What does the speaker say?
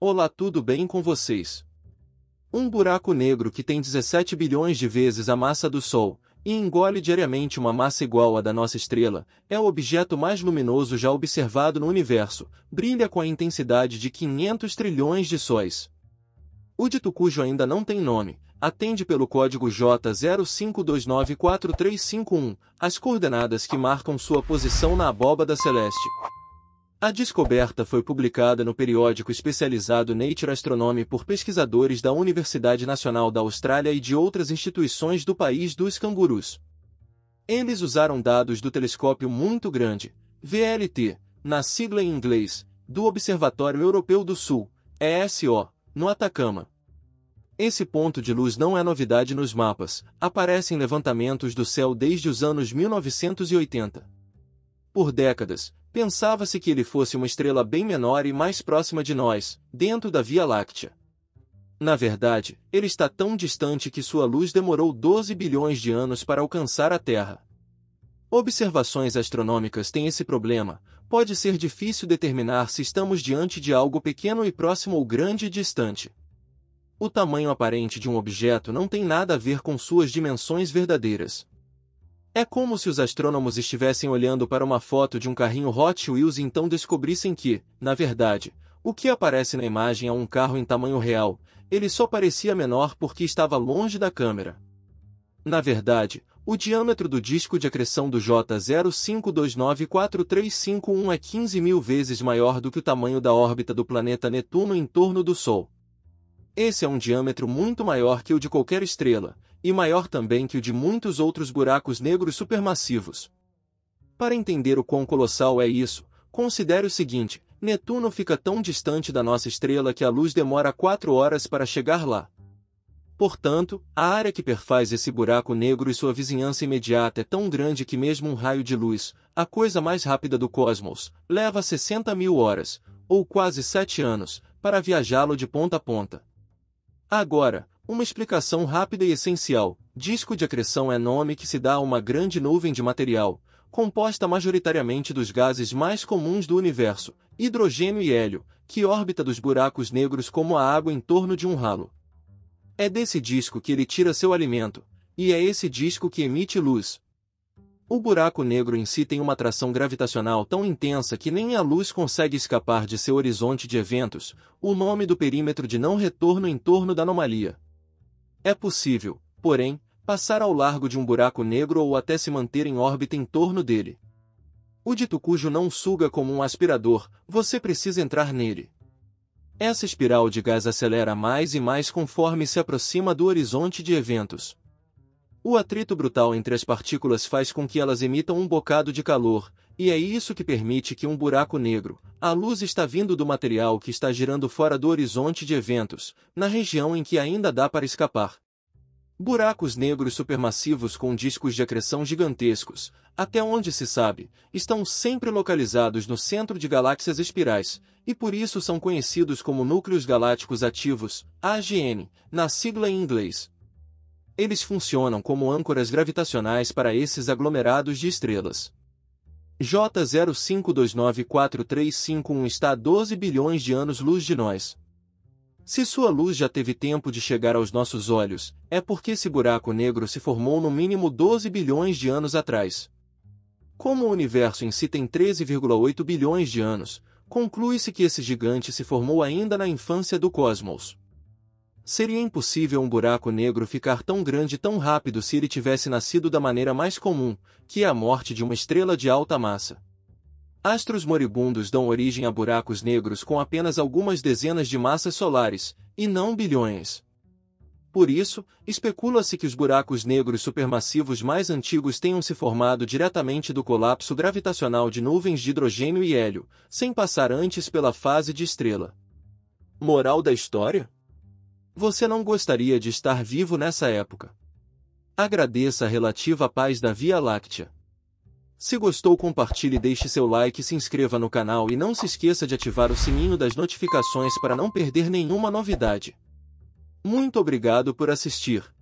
Olá, tudo bem com vocês? Um buraco negro que tem 17 bilhões de vezes a massa do Sol, e engole diariamente uma massa igual à da nossa estrela, é o objeto mais luminoso já observado no universo, brilha com a intensidade de 500 trilhões de sóis. O dito cujo ainda não tem nome, atende pelo código J05294351, as coordenadas que marcam sua posição na abóbada celeste. A descoberta foi publicada no periódico especializado Nature Astronomy por pesquisadores da Universidade Nacional da Austrália e de outras instituições do país dos cangurus. Eles usaram dados do telescópio muito grande, VLT, na sigla em inglês, do Observatório Europeu do Sul, ESO, no Atacama. Esse ponto de luz não é novidade nos mapas, aparece em levantamentos do céu desde os anos 1980. Por décadas, pensava-se que ele fosse uma estrela bem menor e mais próxima de nós, dentro da Via Láctea. Na verdade, ele está tão distante que sua luz demorou 12 bilhões de anos para alcançar a Terra. Observações astronômicas têm esse problema, pode ser difícil determinar se estamos diante de algo pequeno e próximo ou grande e distante. O tamanho aparente de um objeto não tem nada a ver com suas dimensões verdadeiras. É como se os astrônomos estivessem olhando para uma foto de um carrinho Hot Wheels e então descobrissem que, na verdade, o que aparece na imagem é um carro em tamanho real, ele só parecia menor porque estava longe da câmera. Na verdade, o diâmetro do disco de acreção do J05294351 é 15 mil vezes maior do que o tamanho da órbita do planeta Netuno em torno do Sol. Esse é um diâmetro muito maior que o de qualquer estrela, e maior também que o de muitos outros buracos negros supermassivos. Para entender o quão colossal é isso, considere o seguinte: Netuno fica tão distante da nossa estrela que a luz demora 4 horas para chegar lá. Portanto, a área que perfaz esse buraco negro e sua vizinhança imediata é tão grande que mesmo um raio de luz, a coisa mais rápida do cosmos, leva 60 mil horas, ou quase 7 anos, para viajá-lo de ponta a ponta. Agora, uma explicação rápida e essencial: disco de acreção é nome que se dá a uma grande nuvem de material, composta majoritariamente dos gases mais comuns do universo, hidrogênio e hélio, que orbita dos buracos negros como a água em torno de um ralo. É desse disco que ele tira seu alimento, e é esse disco que emite luz. O buraco negro em si tem uma atração gravitacional tão intensa que nem a luz consegue escapar de seu horizonte de eventos, o nome do perímetro de não retorno em torno da anomalia. É possível, porém, passar ao largo de um buraco negro ou até se manter em órbita em torno dele. O dito cujo não suga como um aspirador, você precisa entrar nele. Essa espiral de gás acelera mais e mais conforme se aproxima do horizonte de eventos. O atrito brutal entre as partículas faz com que elas emitam um bocado de calor, e é isso que permite que um buraco negro, a luz está vindo do material que está girando fora do horizonte de eventos, na região em que ainda dá para escapar. Buracos negros supermassivos com discos de acreção gigantescos, até onde se sabe, estão sempre localizados no centro de galáxias espirais, e por isso são conhecidos como núcleos galácticos ativos, AGN, na sigla em inglês. Eles funcionam como âncoras gravitacionais para esses aglomerados de estrelas. J05294351 está a 12 bilhões de anos-luz de nós. Se sua luz já teve tempo de chegar aos nossos olhos, é porque esse buraco negro se formou no mínimo 12 bilhões de anos atrás. Como o universo em si tem 13,8 bilhões de anos, conclui-se que esse gigante se formou ainda na infância do cosmos. Seria impossível um buraco negro ficar tão grande tão rápido se ele tivesse nascido da maneira mais comum, que é a morte de uma estrela de alta massa. Astros moribundos dão origem a buracos negros com apenas algumas dezenas de massas solares, e não bilhões. Por isso, especula-se que os buracos negros supermassivos mais antigos tenham se formado diretamente do colapso gravitacional de nuvens de hidrogênio e hélio, sem passar antes pela fase de estrela. Moral da história? Você não gostaria de estar vivo nessa época. Agradeça a relativa paz da Via Láctea. Se gostou, compartilhe, deixe seu like, se inscreva no canal e não se esqueça de ativar o sininho das notificações para não perder nenhuma novidade. Muito obrigado por assistir.